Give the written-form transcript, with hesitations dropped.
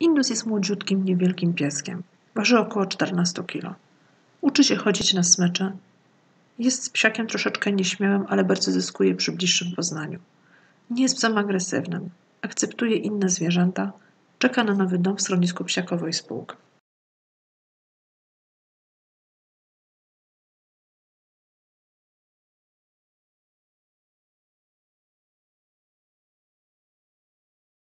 Indus jest młodziutkim, niewielkim pieskiem. Waży około 14 kg. Uczy się chodzić na smyczy. Jest psiakiem troszeczkę nieśmiałym, ale bardzo zyskuje przy bliższym poznaniu. Nie jest psem agresywnym. Akceptuje inne zwierzęta. Czeka na nowy dom w schronisku Psiakowo i Spółka.